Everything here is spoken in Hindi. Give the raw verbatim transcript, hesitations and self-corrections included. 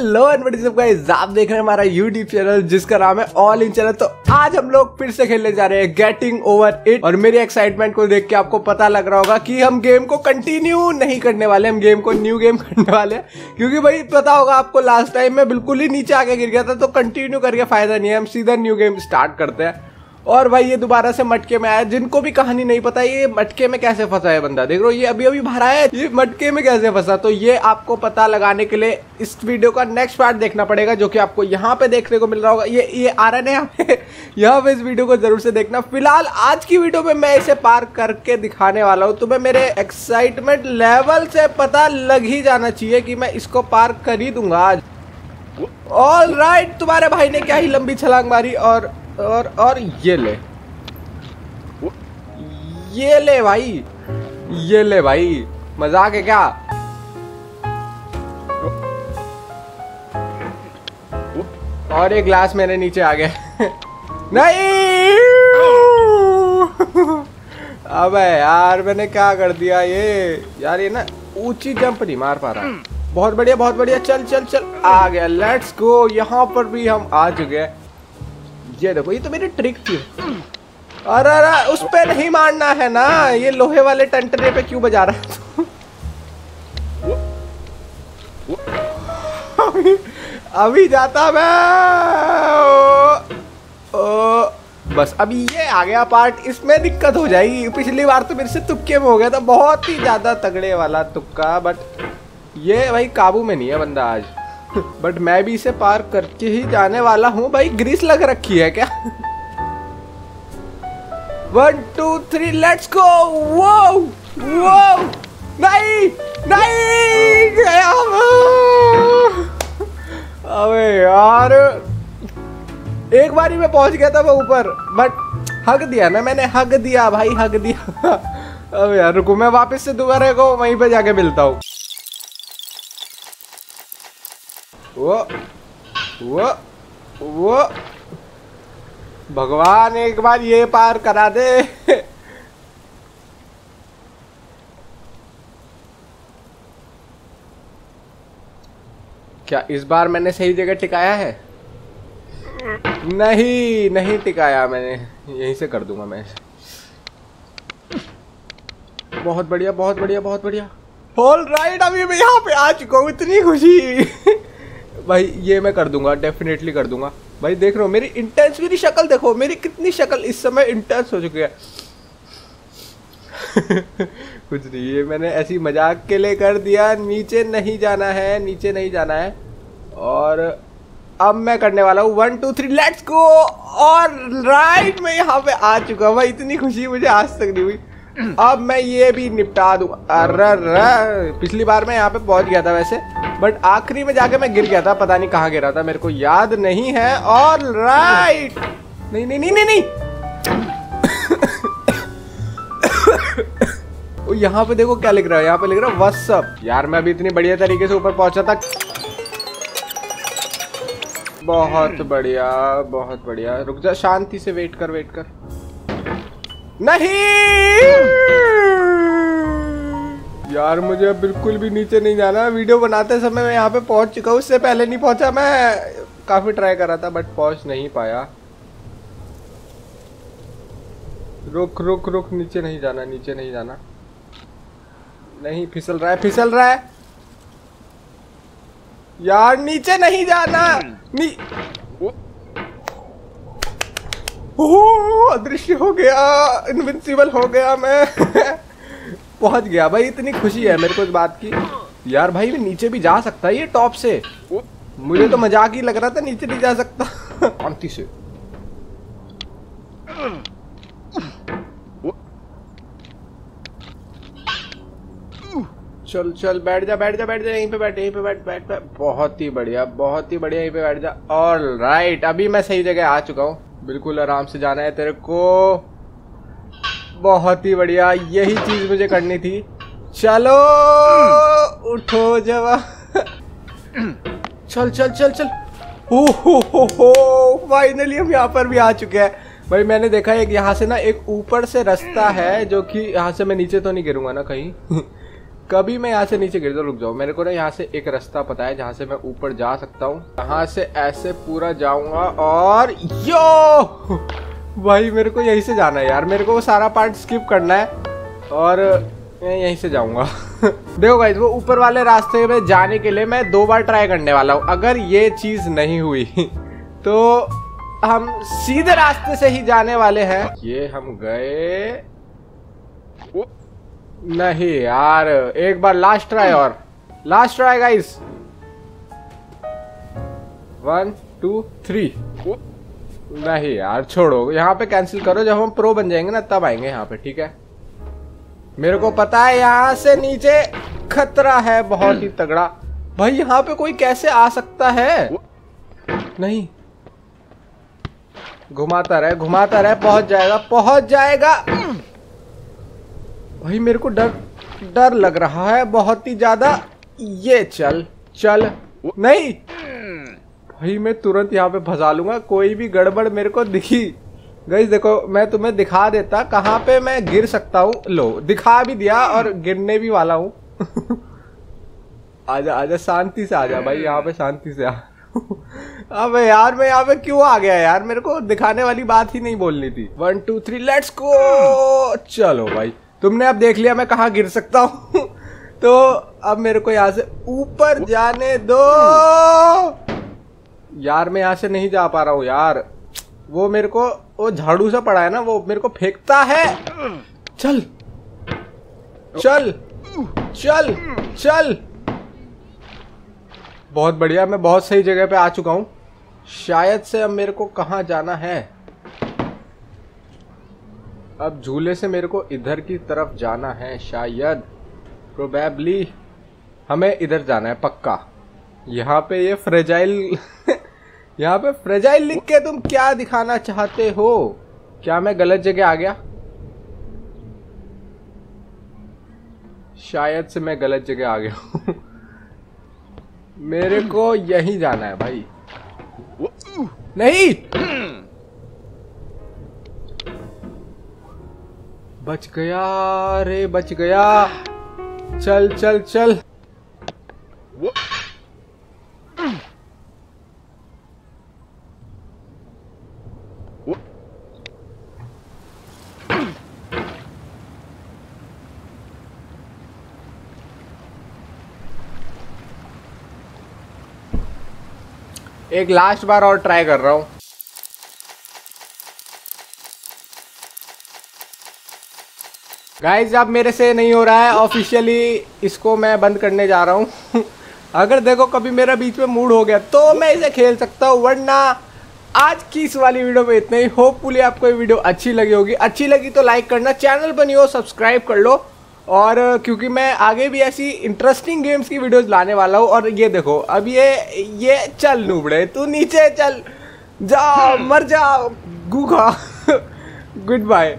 हेलो गाइस, आप देख रहे हैं हमारा यूट्यूब चैनल जिसका नाम है ऑल इन चैनल। तो आज हम लोग फिर से खेलने जा रहे हैं गेटिंग ओवर इट। और मेरी एक्साइटमेंट को देख के आपको पता लग रहा होगा कि हम गेम को कंटिन्यू नहीं करने वाले, हम गेम को न्यू गेम करने वाले हैं। क्योंकि भाई पता होगा आपको, लास्ट टाइम में बिल्कुल ही नीचे आके गिर गया था, तो कंटिन्यू करके फायदा नहीं है, हम सीधा न्यू गेम स्टार्ट करते हैं। और भाई ये दोबारा से मटके में आया। जिनको भी कहानी नहीं पता ये मटके में कैसे फंसा है बंदा, देख लो ये अभी अभी भरा है, ये मटके में कैसे फंसा। तो ये आपको पता लगाने के लिए इस वीडियो का नेक्स्ट पार्ट देखना पड़ेगा, जो कि आपको यहाँ पे देखने को मिल रहा होगा। ये ये आ रहा है यहाँ पे, यहाँ पे इस वीडियो को जरूर से देखना। फिलहाल आज की वीडियो में मैं इसे पार करके दिखाने वाला हूँ। तुम्हें मेरे एक्साइटमेंट लेवल से पता लग ही जाना चाहिए कि मैं इसको पार कर ही दूंगा आज। ऑल राइट, तुम्हारे भाई ने क्या ही लंबी छलांग मारी। और और और ये ले ये ले भाई, ये ले भाई, मजाक है क्या? और एक ग्लास मेरे नीचे आ गया। नहीं, अबे यार मैंने क्या कर दिया ये। यार ये ना ऊंची जंप नहीं मार पा रहा। बहुत बढ़िया, बहुत बढ़िया, चल चल चल, आ गया, लेट्स गो। यहाँ पर भी हम आ चुके हैं। ये देखो, ये तो मेरी ट्रिक थी। अरे अरे उस पे नहीं मारना है ना, ये लोहे वाले टंटरे पे क्यों बजा रहा है? अभी जाता मैं। ओ, ओ, बस अभी ये आ गया पार्ट, इसमें दिक्कत हो जाएगी। पिछली बार तो मेरे से तुक्के में हो गया था, बहुत ही ज्यादा तगड़े वाला तुक्का। बट ये भाई काबू में नहीं है बंदा आज। बट मैं भी इसे पार करके ही जाने वाला हूँ भाई। ग्रीस लग रखी है क्या? One two three let's go. Wow wow, नहीं नहीं, अबे यार एक बारी मैं पहुंच गया था वो ऊपर, बट हक दिया ना मैंने, हक दिया भाई, हक दिया। अबे यार रुको, मैं वापस से दोबारा को वहीं पे जाके मिलता हूँ। वो वो वो भगवान एक बार ये पार करा दे। क्या इस बार मैंने सही जगह टिकाया है? नहीं नहीं टिकाया मैंने, यहीं से कर दूंगा मैं। बहुत बढ़िया, बहुत बढ़िया, बहुत बढ़िया। ऑल राइट, अभी मैं यहाँ पे आ चुका हूँ, इतनी खुशी। भाई ये मैं कर दूंगा, डेफिनेटली कर दूंगा। भाई देख रहे हो मेरी इंटेंस, मेरी शक्ल देखो, मेरी कितनी शक्ल इस समय इंटेंस हो चुकी है। कुछ नहीं, ये मैंने ऐसी मजाक के लिए कर दिया। नीचे नहीं जाना है, नीचे नहीं जाना है। और अब मैं करने वाला हूँ one two three let's go. और राइट, मैं यहाँ पे आ चुका हूँ भाई, इतनी खुशी मुझे आज तक नहीं हुई। अब मैं ये भी निपटा दूंगा। अरे पिछली बार मैं यहाँ पे पहुंच गया था वैसे, बट आखिरी में जाके मैं गिर गया था, पता नहीं कहाँ गिरा था, मेरे को याद नहीं है। ऑल राइट, नहीं नहीं नहीं नहीं, नहीं। यहाँ पे देखो क्या लिख रहा है, यहाँ पे लिख रहा है व्हाट्सअप। यार मैं अभी इतनी बढ़िया तरीके से ऊपर पहुंचा था। बहुत बढ़िया, बहुत बढ़िया। रुक जा, शांति से वेट कर, वेट कर। नहीं यार मुझे बिल्कुल भी नीचे नहीं जाना। वीडियो बनाते समय मैं यहाँ पे पहुंच चुका हूँ, उससे पहले नहीं पहुंचा। मैं काफी ट्राई कर रहा था बट पहुंच नहीं पाया। रुक रुक रुक, नीचे नहीं जाना, नीचे नहीं जाना। नहीं, फिसल रहा है, फिसल रहा है यार। नीचे नहीं जाना, नी अदृश्य हो गया, इनविंसिबल हो गया मैं। पहुंच गया भाई, इतनी खुशी है मेरे को इस बात की। यार भाई मैं नीचे भी जा सकता है ये टॉप से, मुझे तो मजाक ही लग रहा था, नीचे नहीं जा सकता। शांति से, चल चल, बैठ जा बैठ जा बैठ जा, यहीं पे बैठ, यहीं पे बैठ बैठ बैठ। बहुत ही बढ़िया, बहुत ही बढ़िया, यहीं पे बैठ जा। ऑल राइट, अभी मैं सही जगह आ चुका हूँ, बिल्कुल आराम से जाना है तेरे को। बहुत ही बढ़िया, यही चीज मुझे करनी थी। चलो उठो जवान, चल चल चल चल। ओ हो हो हो, फाइनली हम यहाँ पर भी आ चुके हैं। भाई मैंने देखा एक यहाँ से ना, एक ऊपर से रास्ता है, जो कि यहाँ से मैं नीचे तो नहीं गिरूंगा ना कहीं? कभी मैं यहाँ से नीचे गिर जाऊँ। रुक जाओ, मेरे को ना यहाँ से एक रास्ता पता है जहाँ से मैं ऊपर जा सकता हूँ। यहाँ से ऐसे पूरा जाऊंगा और यो भाई मेरे को यहीं से जाना है यार, मेरे को वो सारा पार्ट स्किप करना है और मैं यहीं से जाऊंगा। देखो गाइस, वो ऊपर वाले रास्ते में जाने के लिए मैं दो बार ट्राई करने वाला हूँ। अगर ये चीज नहीं हुई तो हम सीधे रास्ते से ही जाने वाले हैं। ये हम गए नहीं यार, एक बार लास्ट ट्राई और last try guys. One two three. नहीं यार छोड़ो, यहाँ पे कैंसिल करो। जब हम प्रो बन जाएंगे ना तब आएंगे यहाँ पे, ठीक है। मेरे को पता है यहाँ से नीचे खतरा है बहुत ही तगड़ा। भाई यहाँ पे कोई कैसे आ सकता है? नहीं, घुमाता रहे घुमाता रहे, पहुंच जाएगा पहुंच जाएगा। भाई मेरे को डर डर लग रहा है बहुत ही ज्यादा। ये चल चल, नहीं भाई मैं तुरंत यहाँ पे फंसा लूंगा। कोई भी गड़बड़ मेरे को दिखी। गाइस देखो, मैं तुम्हें दिखा देता कहाँ पे मैं गिर सकता हूँ। लो दिखा भी दिया और गिरने भी वाला हूँ। आजा आजा, शांति से आजा भाई, यहाँ पे शांति से आ। अबे यार मैं यहाँ पे क्यों आ गया यार? मेरे को दिखाने वाली बात ही नहीं बोलनी थी। One two three let's go. चलो भाई, तुमने अब देख लिया मैं कहाँ गिर सकता हूँ। तो अब मेरे को यहाँ से ऊपर जाने दो यार। मैं यहाँ से नहीं जा पा रहा हूँ यार। वो मेरे को वो झाड़ू सा पड़ा है ना, वो मेरे को फेंकता है। चल चल चल चल, बहुत बढ़िया, मैं बहुत सही जगह पे आ चुका हूँ। शायद से अब मेरे को कहाँ जाना है? अब झूले से मेरे को इधर की तरफ जाना है शायद। प्रोबेबली हमें इधर जाना है पक्का। यहाँ पे ये फ्रेजाइल यहाँ पे फ्रेजाइल लिख के तुम क्या दिखाना चाहते हो? क्या मैं गलत जगह आ गया? शायद से मैं गलत जगह आ गया हूँ। मेरे को यहीं जाना है भाई। नहीं, बच गया रे बच गया। चल चल चल, एक लास्ट बार और ट्राई कर रहा हूँ। गाइज अब मेरे से नहीं हो रहा है, ऑफिशियली इसको मैं बंद करने जा रहा हूँ। अगर देखो कभी मेरा बीच में मूड हो गया तो मैं इसे खेल सकता हूँ, वरना आज की इस वाली वीडियो में इतना ही। होपफुली आपको ये वीडियो अच्छी लगी होगी। अच्छी लगी तो लाइक करना, चैनल पर नए हो सब्सक्राइब कर लो। और क्योंकि मैं आगे भी ऐसी इंटरेस्टिंग गेम्स की वीडियोस लाने वाला हूँ। और ये देखो, अब ये ये चल नूबड़े, तू नीचे चल जा, मर जा गूगा। Good bye.